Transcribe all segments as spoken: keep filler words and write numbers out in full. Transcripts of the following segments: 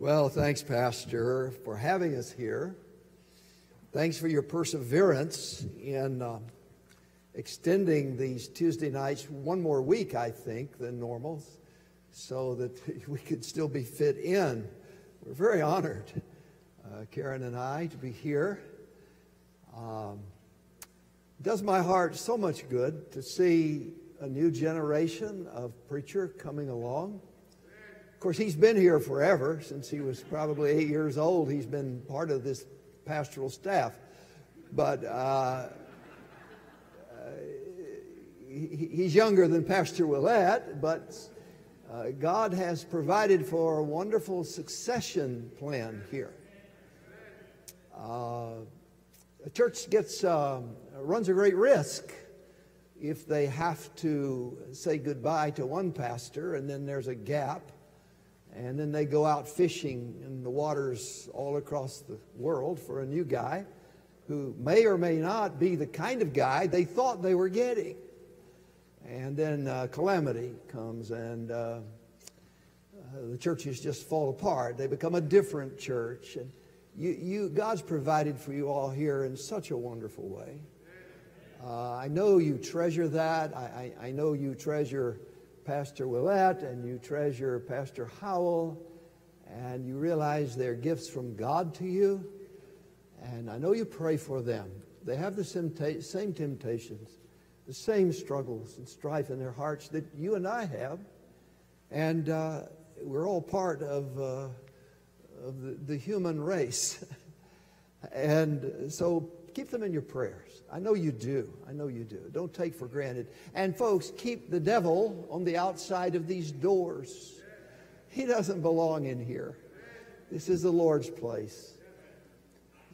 Well, thanks, Pastor, for having us here. Thanks for your perseverance in uh, extending these Tuesday nights one more week, I think, than normal, so that we could still be fit in. We're very honored, uh, Karen and I, to be here. Um, it does my heart so much good to see a new generation of preacher coming along. Of course, he's been here forever. Since he was probably eight years old, he's been part of this pastoral staff. But uh, he's younger than Pastor Willette, but uh, God has provided for a wonderful succession plan here. Uh, a church gets um, runs a great risk if they have to say goodbye to one pastor, and then there's a gap. And then they go out fishing in the waters all across the world for a new guy who may or may not be the kind of guy they thought they were getting. And then uh, calamity comes, and uh, uh, the churches just fall apart. They become a different church. And you, you, God's provided for you all here in such a wonderful way. Uh, I know you treasure that. I, I, I know you treasure Pastor Willette, and you treasure Pastor Howell, and you realize they're gifts from God to you. And I know you pray for them. They have the same temptations, the same struggles and strife in their hearts that you and I have. And uh, we're all part of, uh, of the, the human race. And so keep them in your prayers. I know you do. I know you do. Don't take for granted. And folks, keep the devil on the outside of these doors. He doesn't belong in here. This is the Lord's place.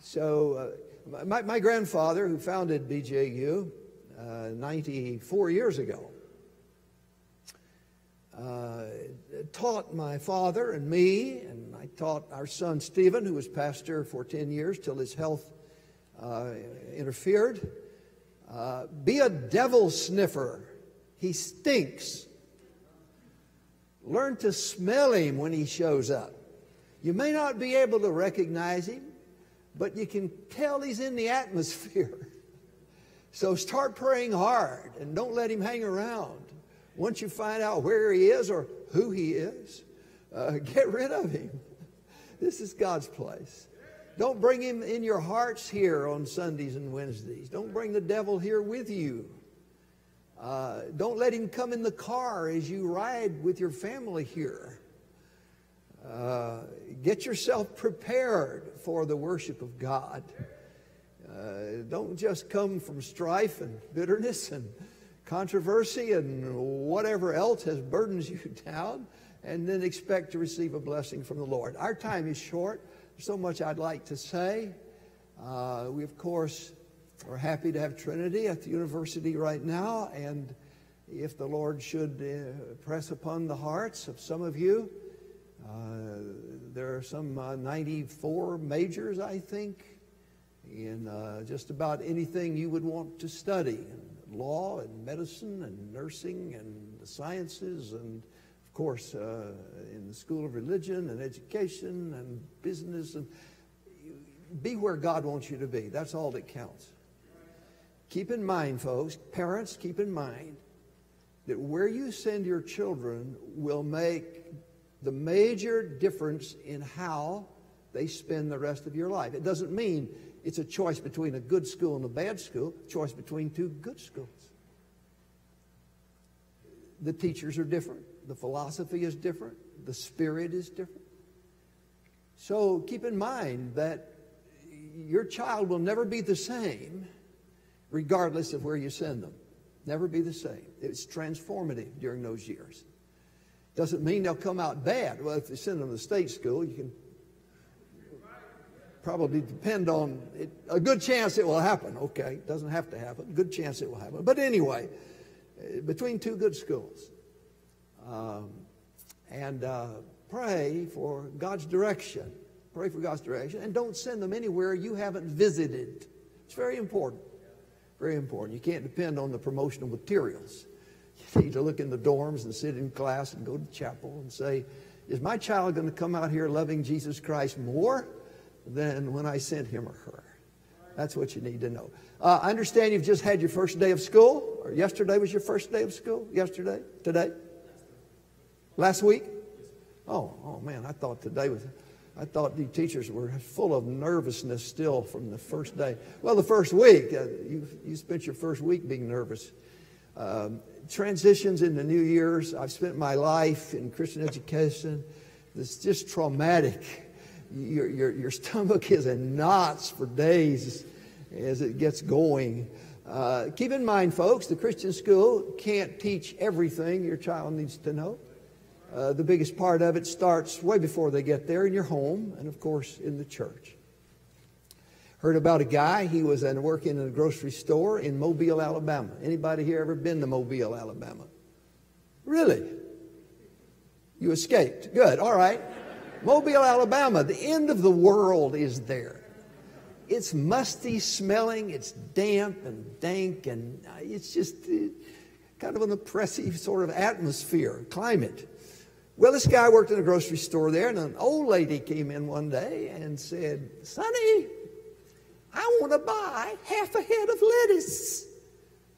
So uh, my, my grandfather, who founded B J U uh, ninety-four years ago, uh, taught my father and me, and I taught our son Stephen, who was pastor for ten years till his health Uh, interfered. Uh, be a devil sniffer. He stinks. Learn to smell him when he shows up. You may not be able to recognize him, but you can tell he's in the atmosphere. So start praying hard and don't let him hang around. Once you find out where he is or who he is, uh, get rid of him. This is God's place. Don't bring him in your hearts here on Sundays and Wednesdays. Don't bring the devil here with you. Uh, don't let him come in the car as you ride with your family here. Uh, get yourself prepared for the worship of God. Uh, don't just come from strife and bitterness and controversy and whatever else has burdens you down, and then expect to receive a blessing from the Lord. Our time is short. So much I'd like to say. Uh, we, of course, are happy to have Trinity at the university right now. And if the Lord should uh, press upon the hearts of some of you, uh, there are some uh, ninety-four majors, I think, in uh, just about anything you would want to study. Law and medicine and nursing and the sciences and Of course, uh, in the school of religion and education and business. And be where God wants you to be. That's all that counts. Keep in mind, folks, parents, keep in mind that where you send your children will make the major difference in how they spend the rest of your life. It doesn't mean it's a choice between a good school and a bad school, a choice between two good schools. The teachers are different. The philosophy is different. The spirit is different. So keep in mind that your child will never be the same regardless of where you send them. Never be the same. It's transformative during those years. Doesn't mean they'll come out bad. Well, if you send them to state school, you can probably depend on it. A good chance it will happen. Okay, doesn't have to happen. Good chance it will happen. But anyway, between two good schools. Um, and uh, pray for God's direction. Pray for God's direction. And don't send them anywhere you haven't visited. It's very important. Very important. You can't depend on the promotional materials. You need to look in the dorms and sit in class and go to chapel and say, Is my child going to come out here loving Jesus Christ more than when I sent him or her? That's what you need to know. Uh, I understand you've just had your first day of school, or yesterday was your first day of school? Yesterday? Today? Last week? Oh, oh man, I thought today was, I thought the teachers were full of nervousness still from the first day. Well, the first week, uh, you, you spent your first week being nervous. Um, transitions in the new years, I've spent my life in Christian education. It's just traumatic. Your, your, your stomach is in knots for days as it gets going. Uh, keep in mind, folks, the Christian school can't teach everything your child needs to know. Uh, the biggest part of it starts way before they get there in your home and, of course, in the church. Heard about a guy, he was in, working in a grocery store in Mobile, Alabama. Anybody here ever been to Mobile, Alabama? Really? You escaped. Good. All right. Mobile, Alabama, the end of the world is there. It's musty smelling, it's damp and dank, and it's just kind of an oppressive sort of atmosphere, climate. Well, this guy worked in a grocery store there, and an old lady came in one day and said, "Sonny, I want to buy half a head of lettuce."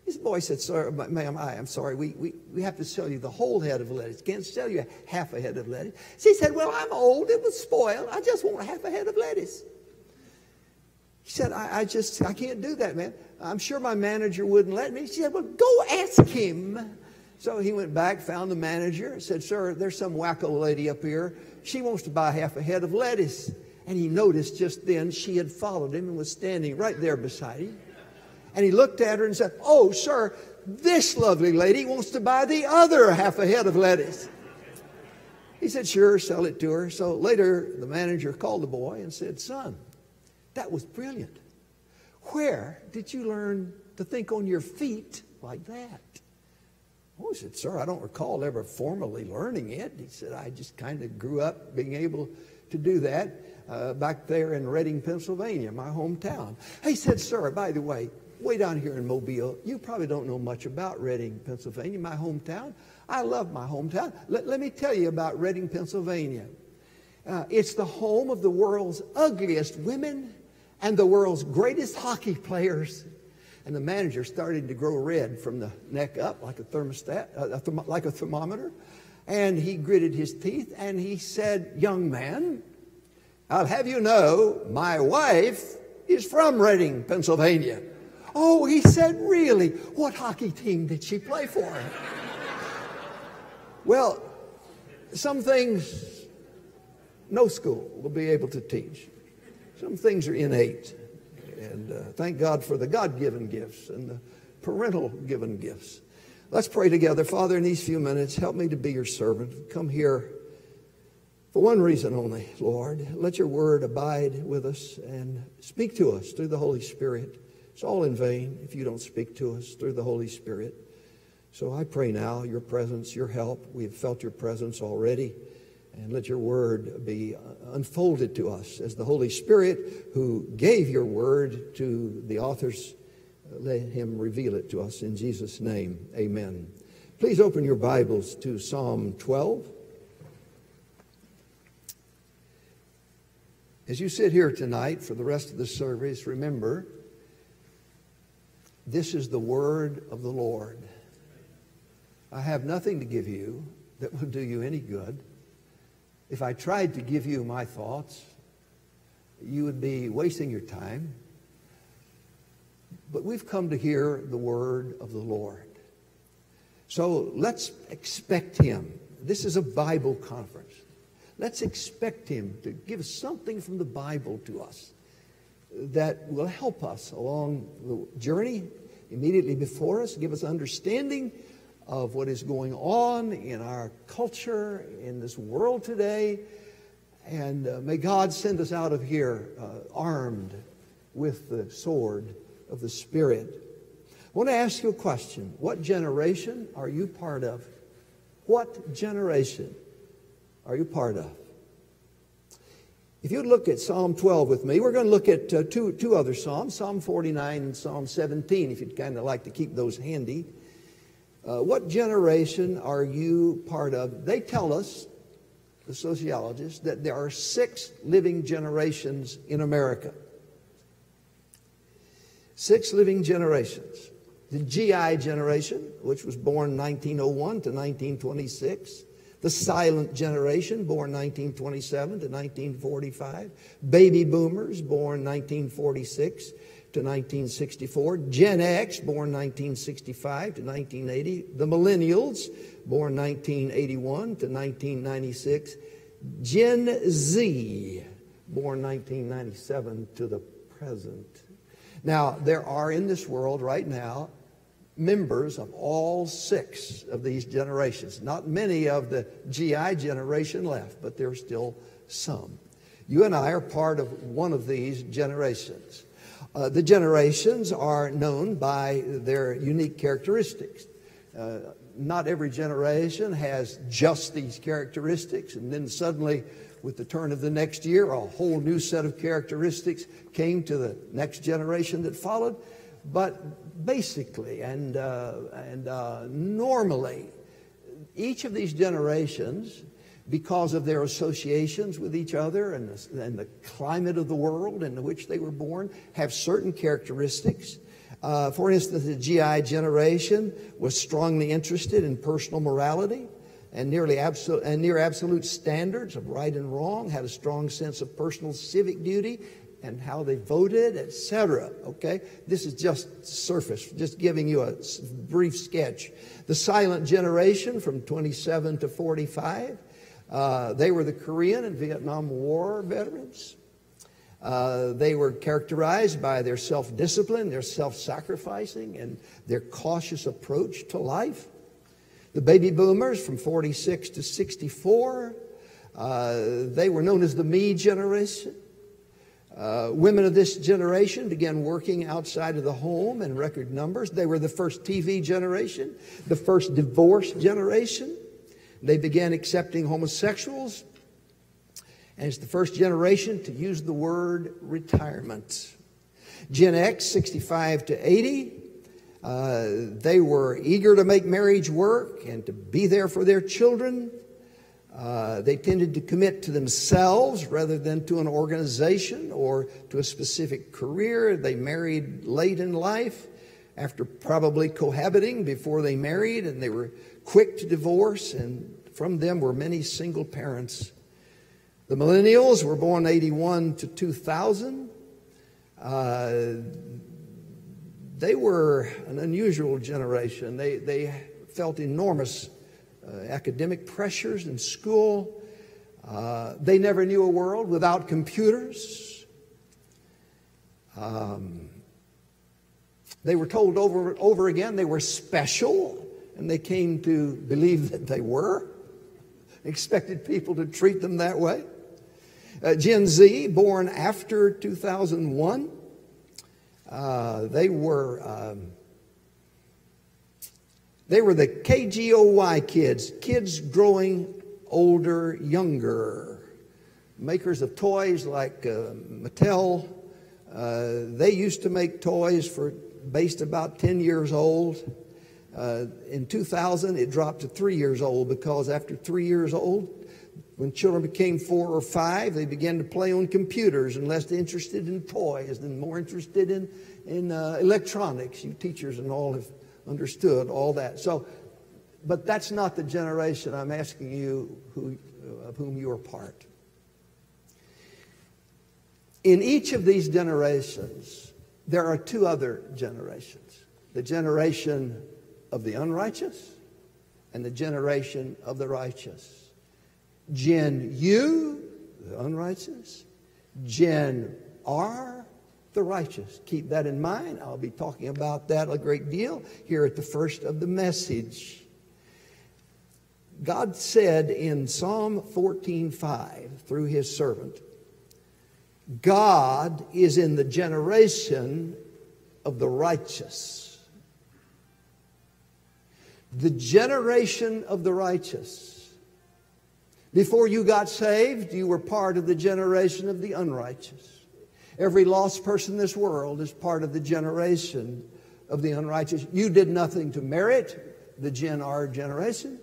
His boy said, "Sir, ma'am, I, I'm sorry, we, we, we have to sell you the whole head of lettuce. Can't sell you a half a head of lettuce." She said, "Well, I'm old, it was spoiled. I just want half a head of lettuce." He said, I, I just, I can't do that, ma'am. I'm sure my manager wouldn't let me." She said, "Well, go ask him." So he went back, found the manager, and said, "Sir, there's some wacko lady up here. She wants to buy half a head of lettuce." And he noticed just then she had followed him and was standing right there beside him. And he looked at her and said, "Oh, sir, this lovely lady wants to buy the other half a head of lettuce." He said, "Sure, sell it to her." So later, the manager called the boy and said, "Son, that was brilliant. Where did you learn to think on your feet like that?" "Oh," he said, "sir, I don't recall ever formally learning it." He said, "I just kind of grew up being able to do that uh, back there in Reading, Pennsylvania, my hometown." He said, "Sir, by the way, way down here in Mobile, you probably don't know much about Reading, Pennsylvania, my hometown. I love my hometown. Let, let me tell you about Reading, Pennsylvania. Uh, it's the home of the world's ugliest women and the world's greatest hockey players." And the manager started to grow red from the neck up like a thermostat, uh, a therm like a thermometer. And he gritted his teeth and he said, "Young man, I'll have you know my wife is from Reading, Pennsylvania." "Oh," he said, "really? What hockey team did she play for?" Well, some things no school will be able to teach. Some things are innate. And uh, thank God for the God-given gifts and the parental-given gifts. Let's pray together. Father, in these few minutes, help me to be your servant. Come here for one reason only, Lord. Let your word abide with us and speak to us through the Holy Spirit. It's all in vain if you don't speak to us through the Holy Spirit. So I pray now your presence, your help. We have felt your presence already. And let your word be unfolded to us as the Holy Spirit who gave your word to the authors. Let him reveal it to us in Jesus' name. Amen. Please open your Bibles to Psalm twelve. As you sit here tonight for the rest of the service, remember, this is the word of the Lord. I have nothing to give you that will do you any good. If I tried to give you my thoughts, you would be wasting your time. But we've come to hear the word of the Lord. So let's expect him. This is a Bible conference. Let's expect him to give something from the Bible to us that will help us along the journey immediately before us, give us understanding of what is going on in our culture, in this world today. And uh, may God send us out of here uh, armed with the sword of the Spirit. I want to ask you a question. What generation are you part of? What generation are you part of? If you look at Psalm twelve with me, we're going to look at uh, two, two other Psalms, Psalm forty-nine and Psalm seventeen, if you'd kind of like to keep those handy. Uh, what generation are you part of? They tell us the sociologist, that there are six living generations in America. Six living generations. The G I generation, which was born nineteen oh one to nineteen twenty-six. The silent generation, born nineteen twenty-seven to nineteen forty-five. Baby boomers, born nineteen forty-six to nineteen sixty-four. Gen X, born nineteen sixty-five to nineteen eighty. The millennials, born nineteen eighty-one to nineteen ninety-six. Gen Z, born nineteen ninety-seven to the present. Now, there are in this world right now members of all six of these generations. Not many of the G I generation left, but there are still some. You and I are part of one of these generations. Uh, the generations are known by their unique characteristics. Uh, not every generation has just these characteristics, and then suddenly, with the turn of the next year, a whole new set of characteristics came to the next generation that followed. But basically and, uh, and uh, normally, each of these generations, because of their associations with each other and the, and the climate of the world in which they were born, have certain characteristics. Uh, for instance, the G I generation was strongly interested in personal morality and, nearly absolute, and near absolute standards of right and wrong, had a strong sense of personal civic duty and how they voted, et cetera. Okay? This is just surface, just giving you a brief sketch. The silent generation from twenty-seven to forty-five. Uh, they were the Korean and Vietnam War veterans. Uh, they were characterized by their self-discipline, their self-sacrificing, and their cautious approach to life. The baby boomers from forty-six to sixty-four, uh, they were known as the me generation. Uh, women of this generation began working outside of the home in record numbers. They were the first T V generation, the first divorce generation. They began accepting homosexuals, and it's the first generation to use the word retirement. Gen X, sixty-five to eighty, uh, they were eager to make marriage work and to be there for their children. Uh, they tended to commit to themselves rather than to an organization or to a specific career. They married late in life, after probably cohabiting before they married, and they were quick to divorce, and from them were many single parents. The millennials were born eighty-one to two thousand. Uh, they were an unusual generation. They, they felt enormous uh, academic pressures in school. Uh, they never knew a world without computers. Um, They were told over and over again they were special, and they came to believe that they were. Expected people to treat them that way. Uh, Gen Z, born after two thousand one, uh, they were um, they were the K G O Y kids, kids growing older, younger, makers of toys like uh, Mattel. Uh, they used to make toys for. Based about ten years old. Uh, in two thousand, it dropped to three years old, because after three years old, when children became four or five, they began to play on computers and less interested in toys and more interested in, in uh, electronics. You teachers and all have understood all that. So, but that's not the generation I'm asking you who, of whom you are part. In each of these generations, there are two other generations, the generation of the unrighteous and the generation of the righteous. Gen U, the unrighteous, Gen R, the righteous. Keep that in mind. I'll be talking about that a great deal here at the first of the message. God said in Psalm fourteen five through his servant, God is in the generation of the righteous. The generation of the righteous. Before you got saved, you were part of the generation of the unrighteous. Every lost person in this world is part of the generation of the unrighteous. You did nothing to merit the Gen R generation.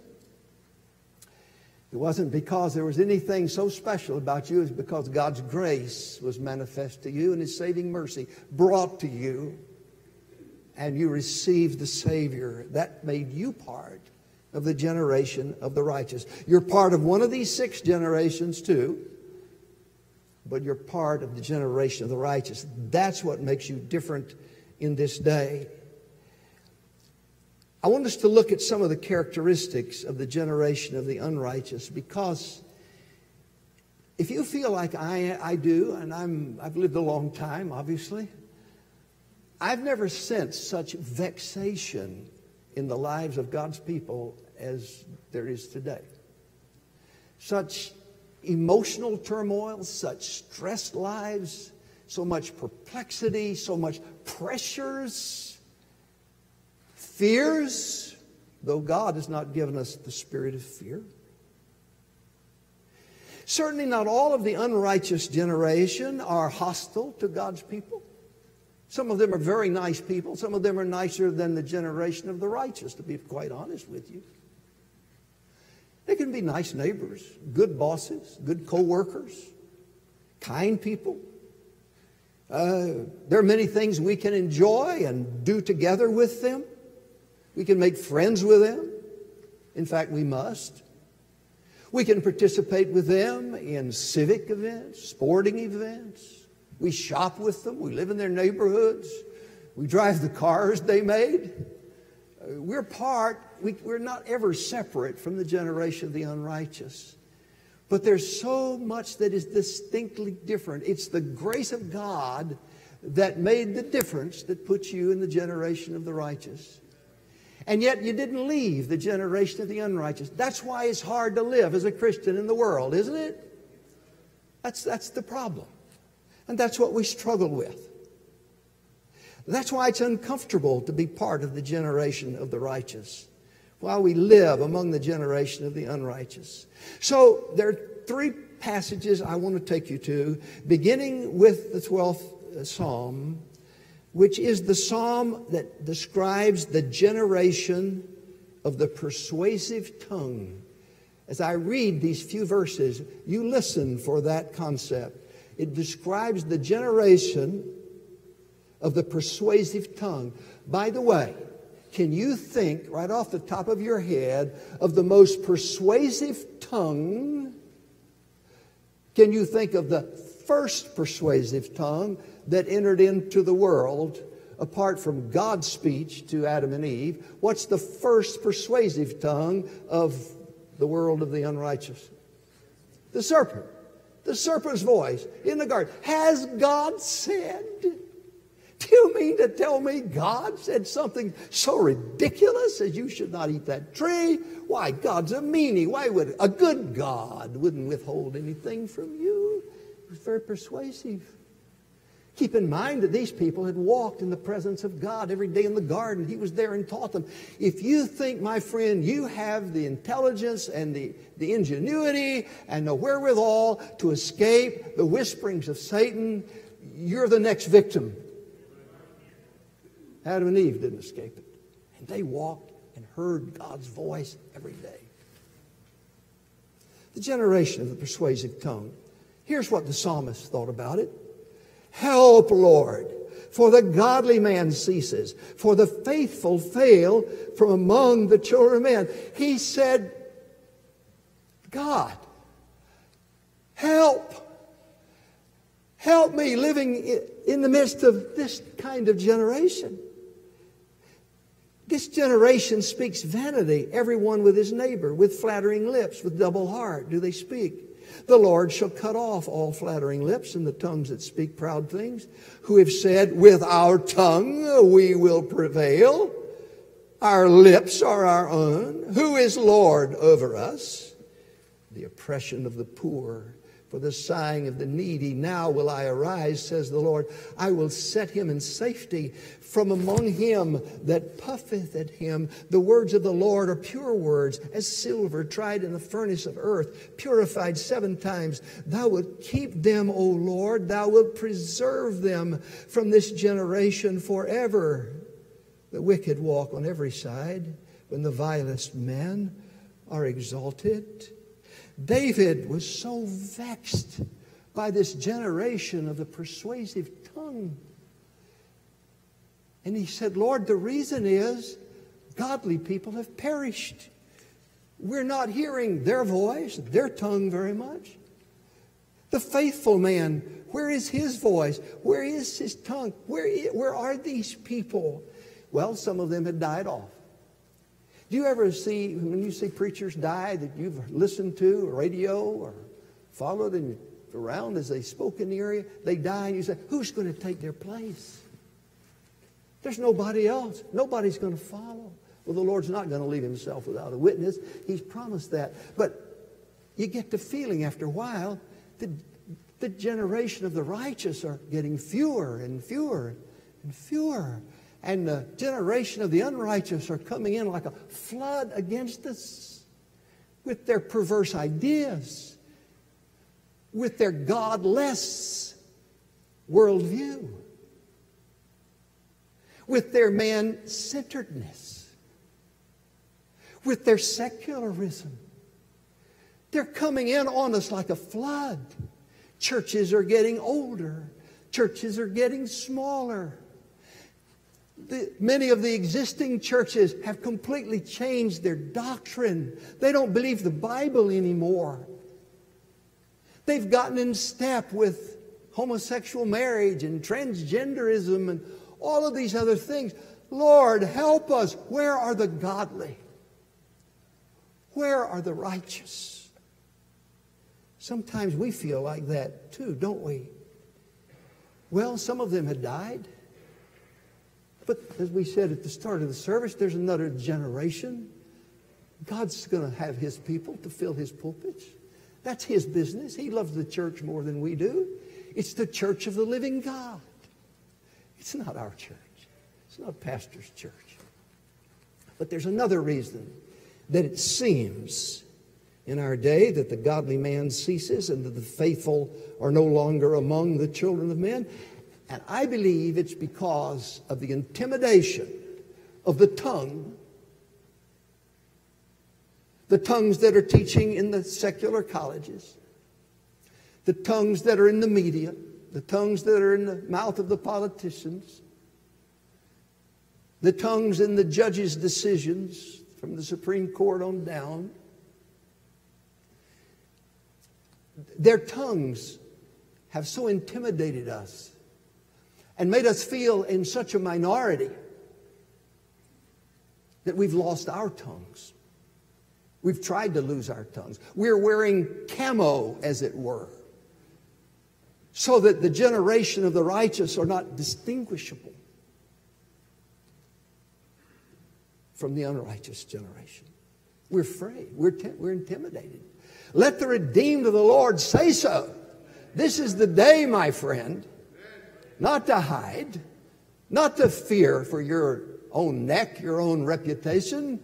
It wasn't because there was anything so special about you. It's because God's grace was manifest to you and His saving mercy brought to you. And you received the Savior. That made you part of the generation of the righteous. You're part of one of these six generations too. But you're part of the generation of the righteous. That's what makes you different in this day. I want us to look at some of the characteristics of the generation of the unrighteous, because if you feel like I, I do, and I'm, I've lived a long time, obviously, I've never sensed such vexation in the lives of God's people as there is today. Such emotional turmoil, such stressed lives, so much perplexity, so much pressures. Fears, though God has not given us the spirit of fear. Certainly not all of the unrighteous generation are hostile to God's people. Some of them are very nice people. Some of them are nicer than the generation of the righteous, to be quite honest with you. They can be nice neighbors, good bosses, good co-workers, kind people. Uh, there are many things we can enjoy and do together with them. We can make friends with them. In fact, we must. We can participate with them in civic events, sporting events. We shop with them. We live in their neighborhoods. We drive the cars they made. We're part, we, we're not ever separate from the generation of the unrighteous. But there's so much that is distinctly different. It's the grace of God that made the difference that puts you in the generation of the righteous. And yet you didn't leave the generation of the unrighteous. That's why it's hard to live as a Christian in the world, isn't it? That's, that's the problem. And that's what we struggle with. That's why it's uncomfortable to be part of the generation of the righteous, while we live among the generation of the unrighteous. So there are three passages I want to take you to, beginning with the twelfth Psalm, which is the psalm that describes the generation of the persuasive tongue. As I read these few verses, you listen for that concept. It describes the generation of the persuasive tongue. By the way, can you think right off the top of your head of the most persuasive tongue? Can you think of the first persuasive tongue that entered into the world, apart from God's speech to Adam and Eve? What's the first persuasive tongue of the world of the unrighteous? The serpent. The serpent's voice in the garden. Has God said? Do you mean to tell me God said something so ridiculous as you should not eat that tree? Why, God's a meanie. Why would a good God wouldn't withhold anything from you? It was very persuasive. Keep in mind that these people had walked in the presence of God every day in the garden. He was there and taught them. If you think, my friend, you have the intelligence and the, the ingenuity and the wherewithal to escape the whisperings of Satan, you're the next victim. Adam and Eve didn't escape it. And they walked and heard God's voice every day. The generation of the persuasive tongue. Here's what the psalmist thought about it. Help, Lord, for the godly man ceases, for the faithful fail from among the children of men. He said, God, help. Help me living in the midst of this kind of generation. This generation speaks vanity, everyone with his neighbor, with flattering lips, with double heart do they speak. The Lord shall cut off all flattering lips and the tongues that speak proud things, who have said, with our tongue we will prevail. Our lips are our own. Who is Lord over us? The oppression of the poor, for the sighing of the needy. Now will I arise, says the Lord. I will set him in safety from among him that puffeth at him. The words of the Lord are pure words, as silver tried in the furnace of earth, purified seven times. Thou wilt keep them, O Lord. Thou wilt preserve them from this generation forever. The wicked walk on every side when the vilest men are exalted. David was so vexed by this generation of the persuasive tongue. And he said, Lord, the reason is godly people have perished. We're not hearing their voice, their tongue very much. The faithful man, where is his voice? Where is his tongue? Where, where are these people? Well, some of them had died off. Do you ever see, when you see preachers die that you've listened to, or radio, or followed and around as they spoke in the area, they die and you say, who's going to take their place? There's nobody else. Nobody's going to follow. Well, the Lord's not going to leave himself without a witness. He's promised that. But you get the feeling after a while that the generation of the righteous are getting fewer and fewer and fewer. And the generation of the unrighteous are coming in like a flood against us with their perverse ideas, with their godless worldview, with their man-centeredness, with their secularism. They're coming in on us like a flood. Churches are getting older. Churches are getting smaller. The, many of the existing churches have completely changed their doctrine. They don't believe the Bible anymore. They've gotten in step with homosexual marriage and transgenderism and all of these other things. Lord, help us. Where are the godly? Where are the righteous? Sometimes we feel like that too, don't we? Well, some of them had died. But as we said at the start of the service, there's another generation. God's going to have his people to fill his pulpits. That's his business. He loves the church more than we do. It's the church of the living God. It's not our church. It's not pastor's church. But there's another reason that it seems in our day that the godly man ceases and that the faithful are no longer among the children of men. And I believe it's because of the intimidation of the tongue, the tongues that are teaching in the secular colleges, the tongues that are in the media, the tongues that are in the mouth of the politicians, the tongues in the judges' decisions from the Supreme Court on down. Their tongues have so intimidated us and made us feel in such a minority that we've lost our tongues. We've tried to lose our tongues. We're wearing camo, as it were, so that the generation of the righteous are not distinguishable from the unrighteous generation. We're afraid. We're, we're intimidated. Let the redeemed of the Lord say so. This is the day, my friend. Not to hide, not to fear for your own neck, your own reputation.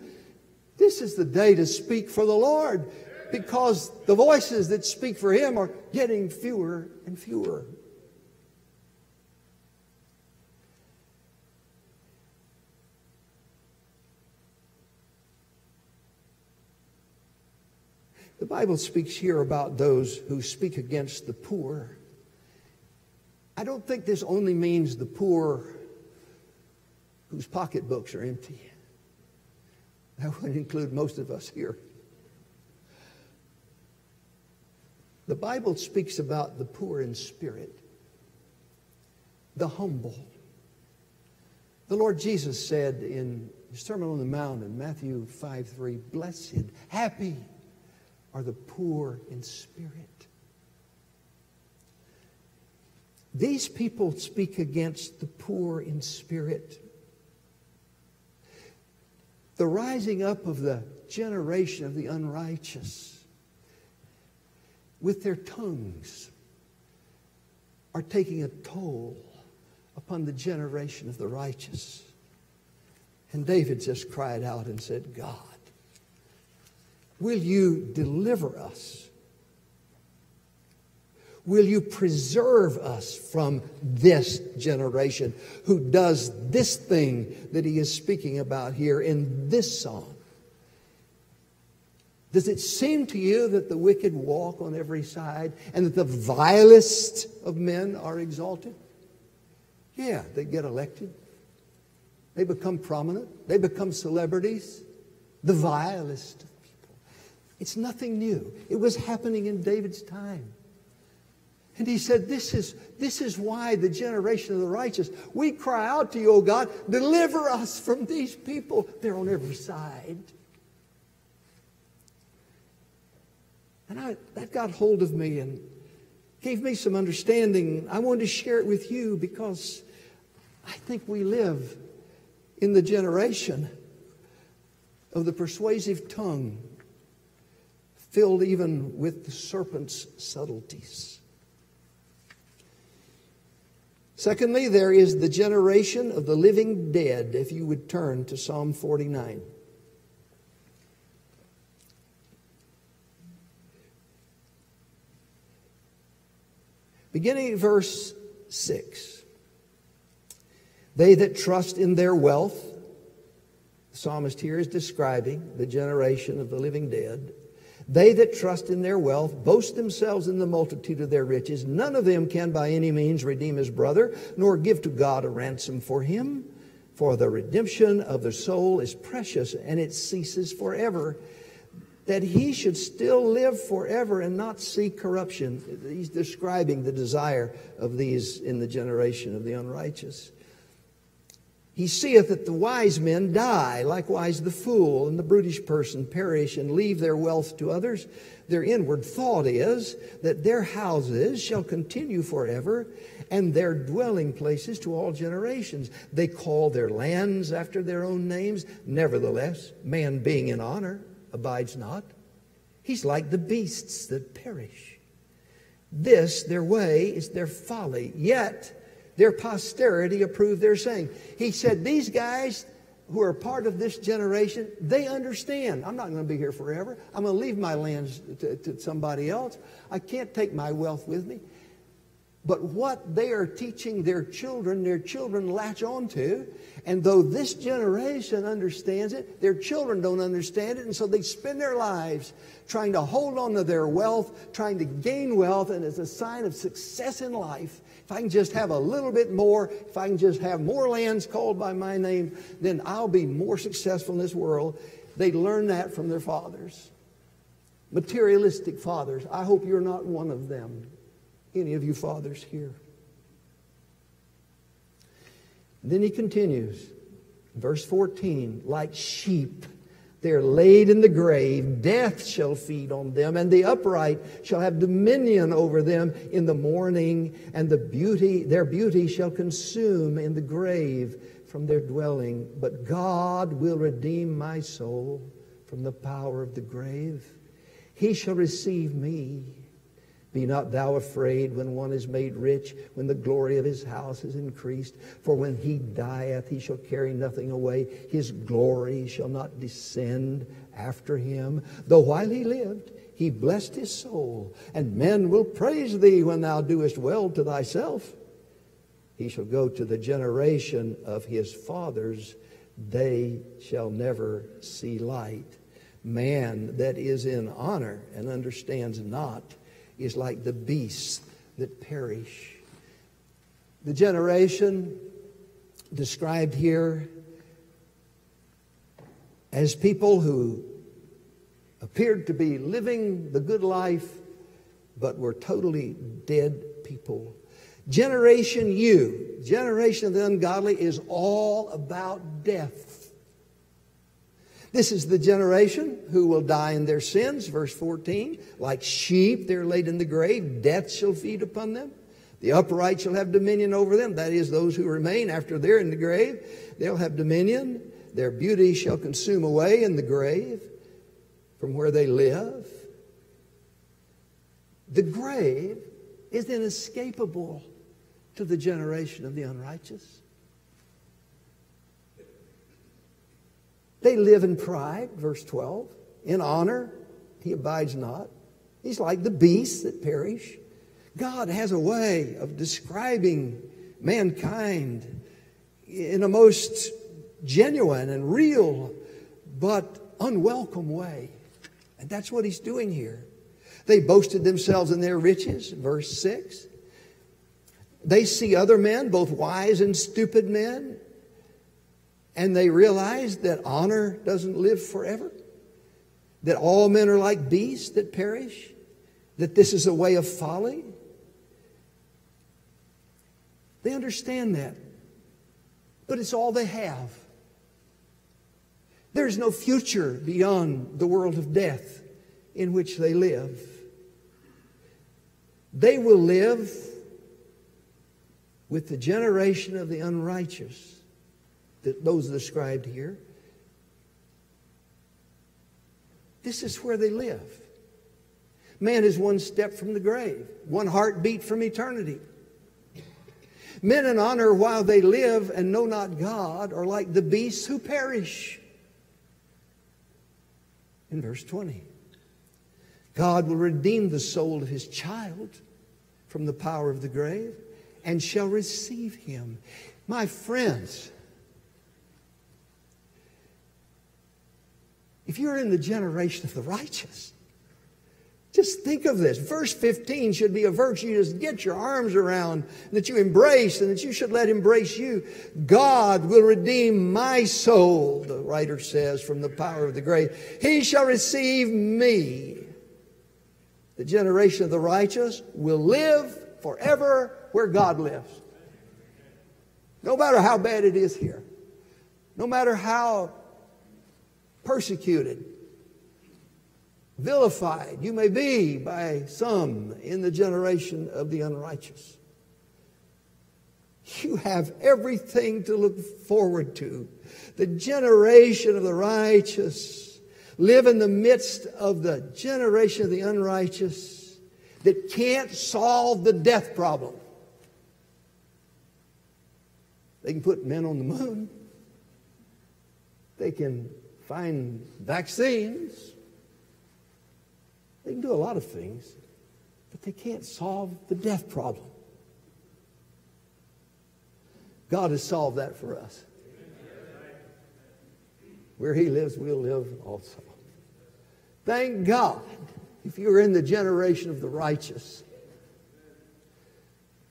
This is the day to speak for the Lord, because the voices that speak for him are getting fewer and fewer. The Bible speaks here about those who speak against the poor. I don't think this only means the poor whose pocketbooks are empty. That would include most of us here. The Bible speaks about the poor in spirit, the humble. The Lord Jesus said in the Sermon on the Mount in Matthew five three, blessed, happy are the poor in spirit. These people speak against the poor in spirit. The rising up of the generation of the unrighteous with their tongues are taking a toll upon the generation of the righteous. And David just cried out and said, God, will you deliver us? Will you preserve us from this generation who does this thing that he is speaking about here in this psalm? Does it seem to you that the wicked walk on every side and that the vilest of men are exalted? Yeah, they get elected. They become prominent. They become celebrities. The vilest of people. It's nothing new. It was happening in David's time. And he said, this is, this is why the generation of the righteous, we cry out to you, O God, deliver us from these people. They're on every side. And I, that got hold of me and gave me some understanding. I wanted to share it with you because I think we live in the generation of the persuasive tongue, filled even with the serpent's subtleties. Secondly, there is the generation of the living dead, if you would turn to Psalm forty-nine. Beginning at verse six. They that trust in their wealth, the psalmist here is describing the generation of the living dead. They that trust in their wealth boast themselves in the multitude of their riches. None of them can by any means redeem his brother, nor give to God a ransom for him. For the redemption of the soul is precious, and it ceases forever. That he should still live forever and not see corruption. He's describing the desire of these in the generation of the unrighteous. He seeth that the wise men die, likewise the fool and the brutish person perish and leave their wealth to others. Their inward thought is that their houses shall continue forever and their dwelling places to all generations. They call their lands after their own names. Nevertheless, man being in honor abides not. He's like the beasts that perish. This their way is their folly, yet their posterity approved their saying. He said, these guys who are part of this generation, they understand. I'm not going to be here forever. I'm going to leave my lands to, to somebody else. I can't take my wealth with me. But what they are teaching their children, their children latch on to. And though this generation understands it, their children don't understand it. And so they spend their lives trying to hold on to their wealth, trying to gain wealth. And it's a sign of success in life. If I can just have a little bit more, if I can just have more lands called by my name, then I'll be more successful in this world. They learn that from their fathers. Materialistic fathers. I hope you're not one of them. Any of you fathers here? Then he continues, verse fourteen, like sheep, they're laid in the grave. Death shall feed on them, and the upright shall have dominion over them in the morning, and the beauty, their beauty shall consume in the grave from their dwelling. But God will redeem my soul from the power of the grave. He shall receive me. Be not thou afraid when one is made rich, when the glory of his house is increased. For when he dieth, he shall carry nothing away. His glory shall not descend after him. Though while he lived, he blessed his soul. And men will praise thee when thou doest well to thyself. He shall go to the generation of his fathers. They shall never see light. Man that is in honor and understands not is like the beasts that perish. The generation described here as people who appeared to be living the good life, but were totally dead people. Generation U, generation of the ungodly, is all about death. This is the generation who will die in their sins, verse fourteen. Like sheep, they're laid in the grave. Death shall feed upon them. The upright shall have dominion over them. That is, those who remain after they're in the grave. They'll have dominion. Their beauty shall consume away in the grave from where they live. The grave is inescapable to the generation of the unrighteous. They live in pride, verse twelve. In honor, he abides not. He's like the beasts that perish. God has a way of describing mankind in a most genuine and real but unwelcome way. And that's what he's doing here. They boasted themselves in their riches, verse six. They see other men, both wise and stupid men, and they realize that honor doesn't live forever, that all men are like beasts that perish, that this is a way of folly. They understand that, but it's all they have. There's no future beyond the world of death in which they live. They will live with the generation of the unrighteous, that those described here. This is where they live. Man is one step from the grave, one heartbeat from eternity. Men in honor while they live and know not God are like the beasts who perish. In verse twenty, God will redeem the soul of his child from the power of the grave and shall receive him. My friends, if you're in the generation of the righteous, just think of this. Verse fifteen should be a verse you just get your arms around, that you embrace, and that you should let embrace you. God will redeem my soul, the writer says, from the power of the grave. He shall receive me. The generation of the righteous will live forever where God lives. No matter how bad it is here. No matter how persecuted, vilified you may be by some in the generation of the unrighteous, you have everything to look forward to. The generation of the righteous live in the midst of the generation of the unrighteous that can't solve the death problem. They can put men on the moon. They can find vaccines. They can do a lot of things, but they can't solve the death problem. God has solved that for us. Where he lives, we'll live also. Thank God if you're in the generation of the righteous.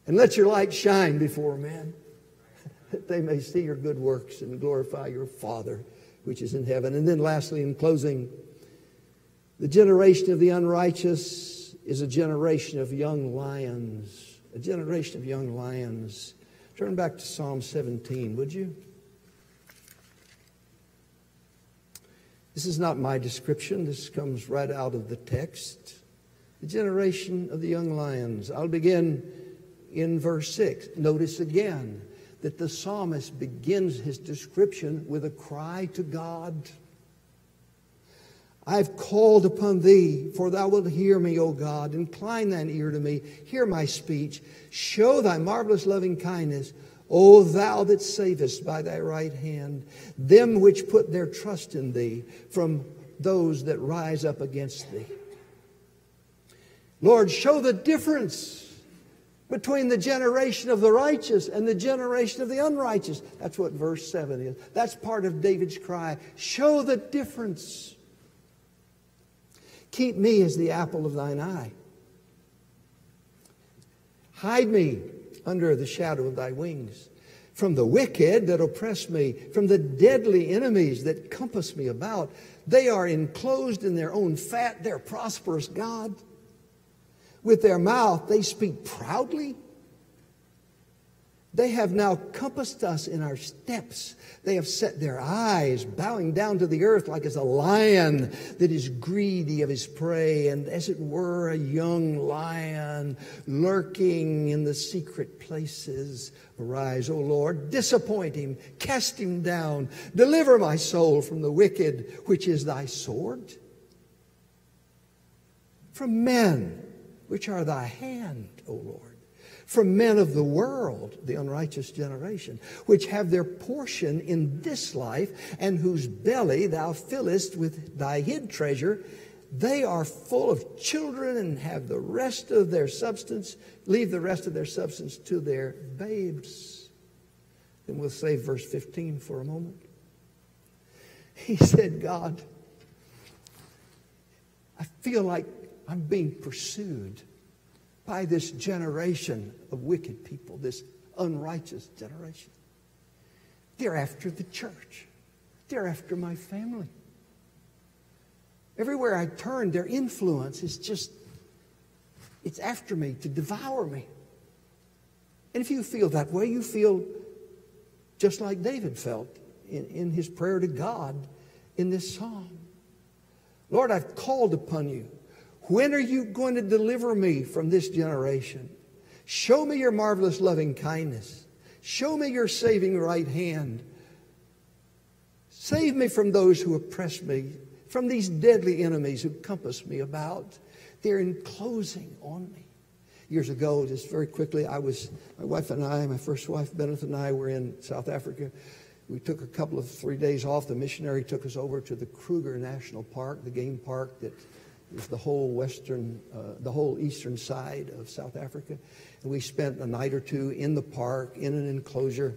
And let your light shine before men, that they may see your good works and glorify your Father which is in heaven. And then lastly, in closing, the generation of the unrighteous is a generation of young lions. A generation of young lions. Turn back to Psalm seventeen, would you? This is not my description. This comes right out of the text. The generation of the young lions. I'll begin in verse six. Notice again that the psalmist begins his description with a cry to God. I've called upon thee, for thou wilt hear me, O God. Incline thine ear to me. Hear my speech. Show thy marvelous loving kindness, O thou that savest by thy right hand them which put their trust in thee, from those that rise up against thee. Lord, show the difference between the generation of the righteous and the generation of the unrighteous. That's what verse seven is. That's part of David's cry. Show the difference. Keep me as the apple of thine eye. Hide me under the shadow of thy wings, from the wicked that oppress me, from the deadly enemies that compass me about. They are enclosed in their own fat. They're prosperous, God. With their mouth, they speak proudly. They have now compassed us in our steps. They have set their eyes, bowing down to the earth, like as a lion that is greedy of his prey, and as it were a young lion lurking in the secret places. Arise, O Lord, disappoint him, cast him down, deliver my soul from the wicked, which is thy sword, from men which are thy hand, O Lord, from men of the world, the unrighteous generation, which have their portion in this life, and whose belly thou fillest with thy hid treasure. They are full of children, and have the rest of their substance, leave the rest of their substance to their babes. Then we'll save verse fifteen for a moment. He said, God, I feel like I'm being pursued by this generation of wicked people, this unrighteous generation. They're after the church. They're after my family. Everywhere I turn, their influence is just, it's after me to devour me. And if you feel that way, you feel just like David felt in, in his prayer to God in this psalm. Lord, I've called upon you. When are you going to deliver me from this generation? Show me your marvelous loving kindness. Show me your saving right hand. Save me from those who oppress me, from these deadly enemies who compass me about. They're enclosing on me. Years ago, just very quickly, I was, my wife and I, my first wife, Bennett, and I were in South Africa. We took a couple of three days off. The missionary took us over to the Kruger National Park, the game park that is the whole western, uh, the whole eastern side of South Africa. And we spent a night or two in the park, in an enclosure.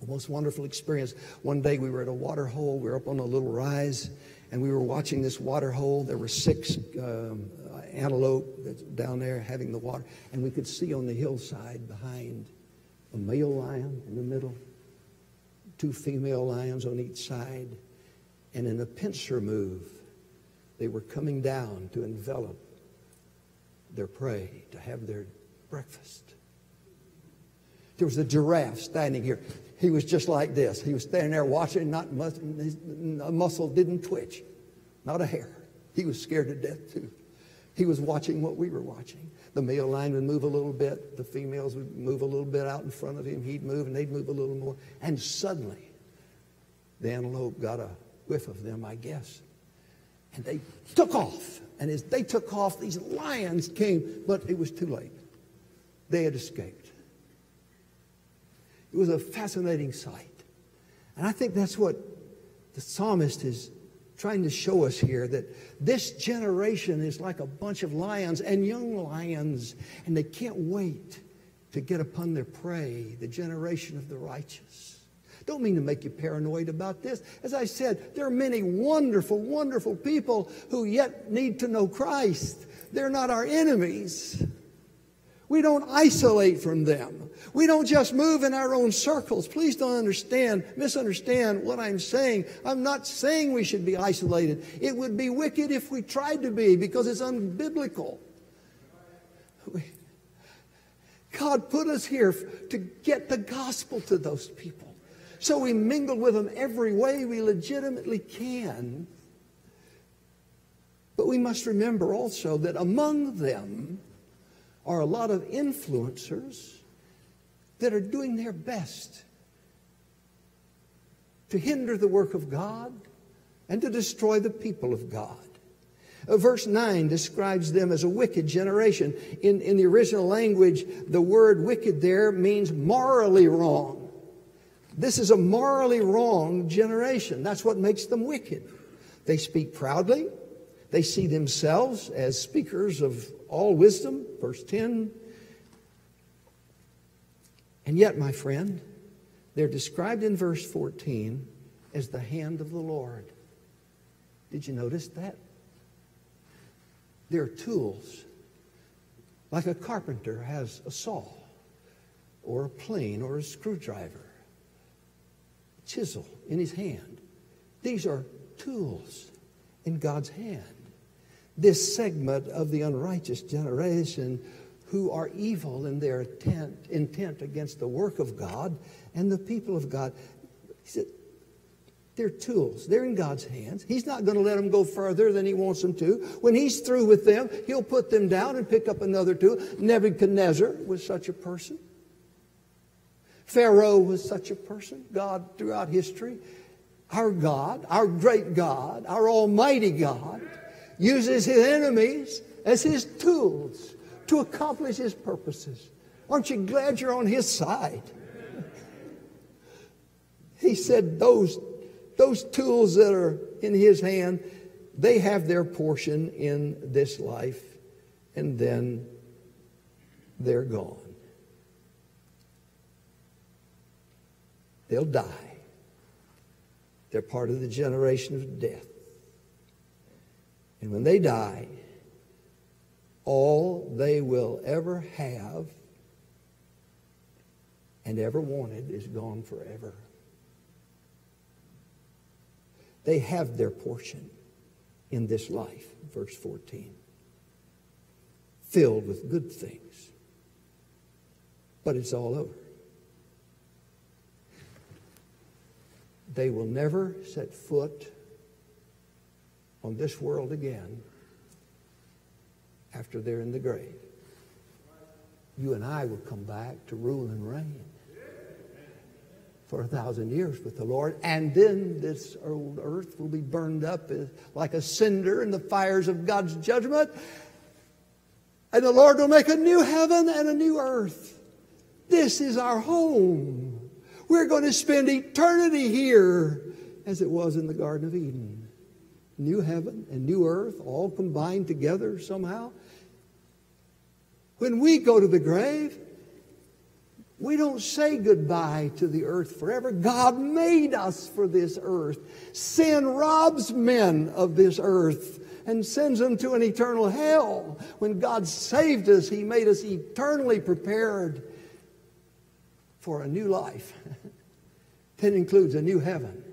The most wonderful experience. One day we were at a water hole. We were up on a little rise, and we were watching this water hole. There were six um, antelope that's down there having the water. And we could see on the hillside behind a male lion in the middle, two female lions on each side. And in a pincer move, they were coming down to envelop their prey, to have their breakfast. There was a giraffe standing here. He was just like this. He was standing there watching, not mus- his muscle didn't twitch, not a hair. He was scared to death too. He was watching what we were watching. The male lion would move a little bit. The females would move a little bit out in front of him. He'd move and they'd move a little more. And suddenly, the antelope got a whiff of them, I guess. And they took off. And as they took off, these lions came, but it was too late. They had escaped. It was a fascinating sight. And I think that's what the psalmist is trying to show us here, that this generation is like a bunch of lions and young lions, and they can't wait to get upon their prey, the generation of the righteous. Don't mean to make you paranoid about this. As I said, there are many wonderful, wonderful people who yet need to know Christ. They're not our enemies. We don't isolate from them. We don't just move in our own circles. Please don't understand, misunderstand what I'm saying. I'm not saying we should be isolated. It would be wicked if we tried to be, because it's unbiblical. We, God put us here to get the gospel to those people. So we mingle with them every way we legitimately can. But we must remember also that among them are a lot of influencers that are doing their best to hinder the work of God and to destroy the people of God. Uh, verse nine describes them as a wicked generation. In, in the original language, the word wicked there means morally wrong. This is a morally wrong generation. That's what makes them wicked. They speak proudly. They see themselves as speakers of all wisdom, verse ten. And yet, my friend, they're described in verse fourteen as the hand of the Lord. Did you notice that? They're tools. Like a carpenter has a saw, or a plane, or a screwdriver, a chisel in his hand. These are tools in God's hand. This segment of the unrighteous generation who are evil in their intent, intent against the work of God and the people of God. He said, they're tools. They're in God's hands. He's not going to let them go further than he wants them to. When he's through with them, he'll put them down and pick up another tool. Nebuchadnezzar was such a person. Pharaoh was such a person. God, throughout history, our God, our great God, our almighty God, uses his enemies as his tools to accomplish his purposes. Aren't you glad you're on his side? He said those, those tools that are in his hand, they have their portion in this life, and then they're gone. They'll die. They're part of the generation of death. And when they die, all they will ever have and ever wanted is gone forever. They have their portion in this life, verse fourteen, filled with good things, but it's all over. They will never set foot on this world again after they're in the grave. You and I will come back to rule and reign for a thousand years with the Lord, and then this old earth will be burned up like a cinder in the fires of God's judgment, and the Lord will make a new heaven and a new earth. This is our home. We're going to spend eternity here as it was in the Garden of Eden. New heaven and new earth all combined together somehow. When we go to the grave, we don't say goodbye to the earth forever. God made us for this earth. Sin robs men of this earth and sends them to an eternal hell. When God saved us, He made us eternally prepared for a new life. That includes a new heaven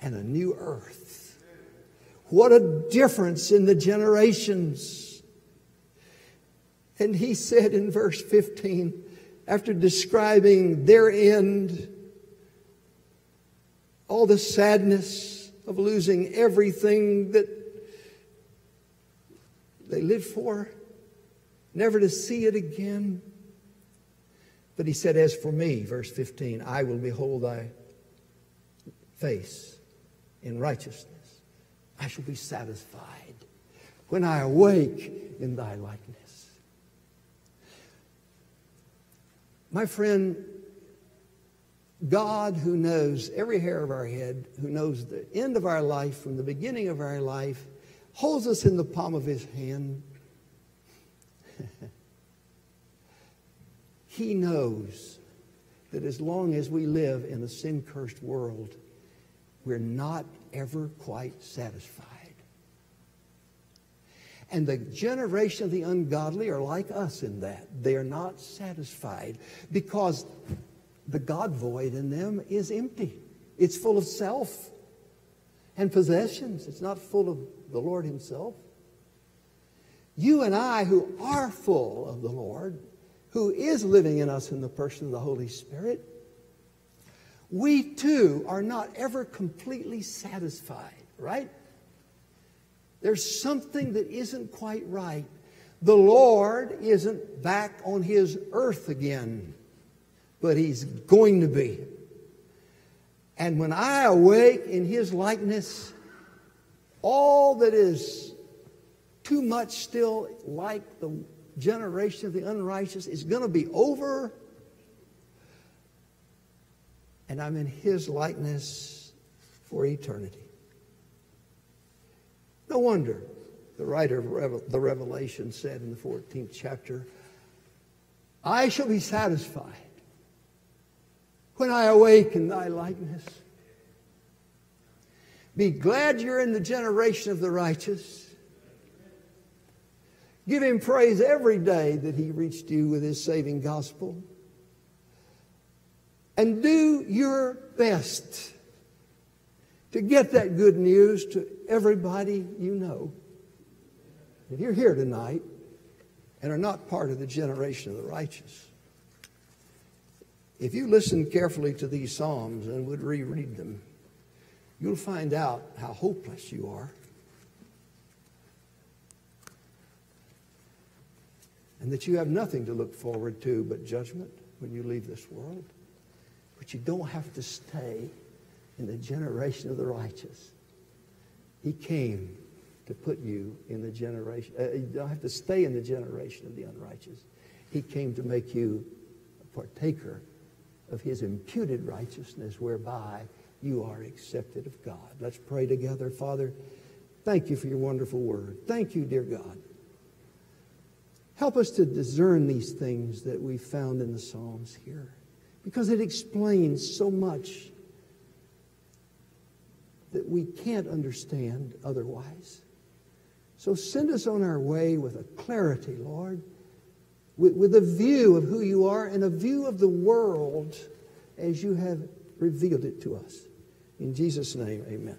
and a new earth. What a difference in the generations. And he said in verse fifteen, after describing their end, all the sadness of losing everything that they lived for, never to see it again. But he said, as for me, verse fifteen, I will behold thy face in righteousness. I shall be satisfied when I awake in thy likeness. My friend, God, who knows every hair of our head, who knows the end of our life from the beginning of our life, holds us in the palm of his hand. He knows that as long as we live in a sin-cursed world, we're not ever quite satisfied. And the generation of the ungodly are like us in that. They are not satisfied because the God void in them is empty. It's full of self and possessions. It's not full of the Lord himself. You and I, who are full of the Lord, who is living in us in the person of the Holy Spirit, we too are not ever completely satisfied, right? There's something that isn't quite right. The Lord isn't back on his earth again, but he's going to be. And when I awake in his likeness, all that is too much still like the generation of the unrighteous is going to be over, and I'm in his likeness for eternity. No wonder the writer of the Revelation said in the fourteenth chapter, I shall be satisfied when I awake in thy likeness. Be glad you're in the generation of the righteous. Give him praise every day that he reached you with his saving gospel. And do your best to get that good news to everybody you know. If you're here tonight and are not part of the generation of the righteous, if you listen carefully to these Psalms and would reread them, you'll find out how hopeless you are. And that you have nothing to look forward to but judgment when you leave this world. But you don't have to stay in the generation of the righteous. He came to put you in the generation. Uh, you don't have to stay in the generation of the unrighteous. He came to make you a partaker of his imputed righteousness, whereby you are accepted of God. Let's pray together. Father, thank you for your wonderful word. Thank you, dear God. Help us to discern these things that we found in the Psalms here, because it explains so much that we can't understand otherwise. So send us on our way with a clarity, Lord, with, with a view of who you are and a view of the world as you have revealed it to us. In Jesus' name, amen.